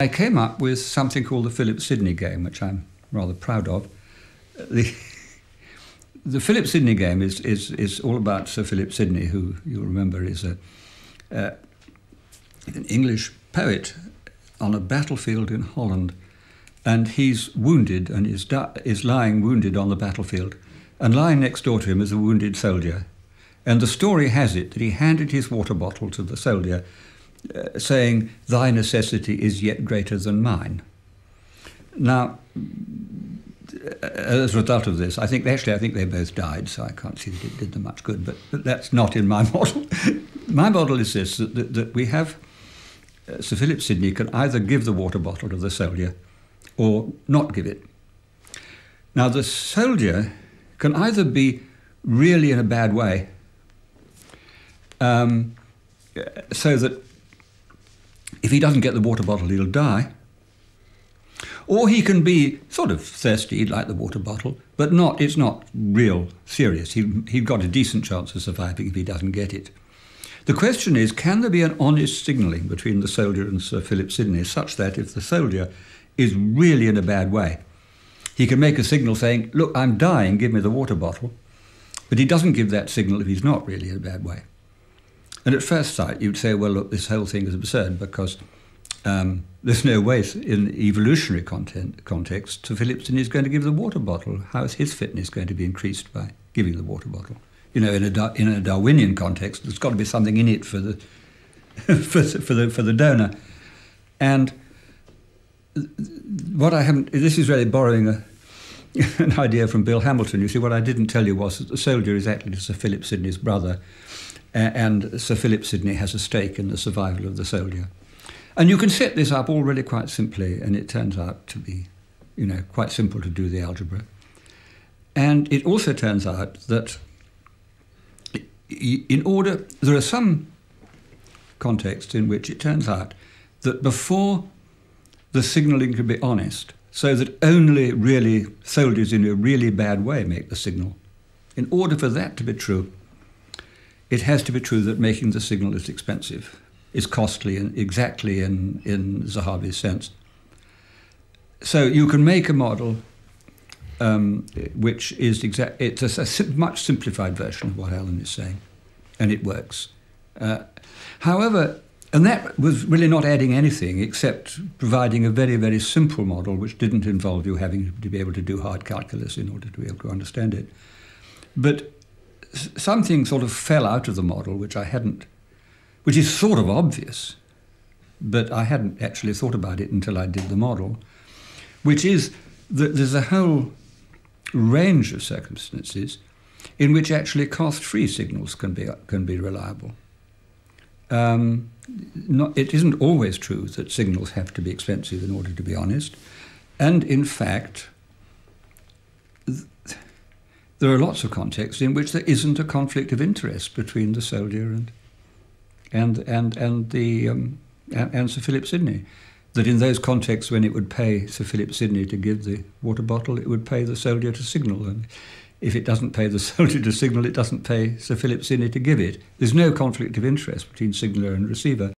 I came up with something called the Philip Sidney Game, which I'm rather proud of. The Philip Sidney Game is all about Sir Philip Sidney, who you'll remember is an English poet on a battlefield in Holland, and he's wounded and is lying wounded on the battlefield, and lying next door to him is a wounded soldier. And the story has it that he handed his water bottle to the soldier, saying, "Thy necessity is yet greater than mine." Now, as a result of this, I think they both died, so I can't see that it did them much good, but that's not in my model. My model is this, that we have Sir Philip Sidney can either give the water bottle to the soldier or not give it. Now, the soldier can either be really in a bad way, so that if he doesn't get the water bottle, he'll die. Or he can be sort of thirsty, like the water bottle, but it's not real serious. He's got a decent chance of surviving if he doesn't get it. The question is, can there be an honest signalling between the soldier and Sir Philip Sidney, such that if the soldier is really in a bad way, he can make a signal saying, "Look, I'm dying, give me the water bottle," but he doesn't give that signal if he's not really in a bad way. And at first sight, you'd say, well, look, this whole thing is absurd because there's no way in the evolutionary context Sir Philip Sidney is going to give the water bottle. How is his fitness going to be increased by giving the water bottle? You know, in a Darwinian context, there's got to be something in it for the for the donor. And what I haven't, this is really borrowing an idea from Bill Hamilton. You see, what I didn't tell you was that the soldier is actually Sir Philip Sidney's brother, and Sir Philip Sidney has a stake in the survival of the soldier. And you can set this up all really quite simply, and it turns out to be, you know, quite simple to do the algebra. And it also turns out that there are some contexts in which it turns out that before the signalling can be honest, so that only really soldiers in a really bad way make the signal, in order for that to be true, it has to be true that making the signal is expensive, is costly, and exactly in Zahavi's sense. So you can make a model which is it's a much simplified version of what Alan is saying, and it works. However, and that was really not adding anything except providing a very, very simple model which didn't involve you having to be able to do hard calculus in order to be able to understand it. But something sort of fell out of the model which is sort of obvious, but I hadn't actually thought about it until I did the model, which is that there's a whole range of circumstances in which actually cost-free signals can be reliable. It isn't always true that signals have to be expensive in order to be honest, and in fact, there are lots of contexts in which there isn't a conflict of interest between the soldier and Sir Philip Sidney. That in those contexts when it would pay Sir Philip Sidney to give the water bottle, it would pay the soldier to signal. And if it doesn't pay the soldier to signal, it doesn't pay Sir Philip Sidney to give it. There's no conflict of interest between signaller and receiver.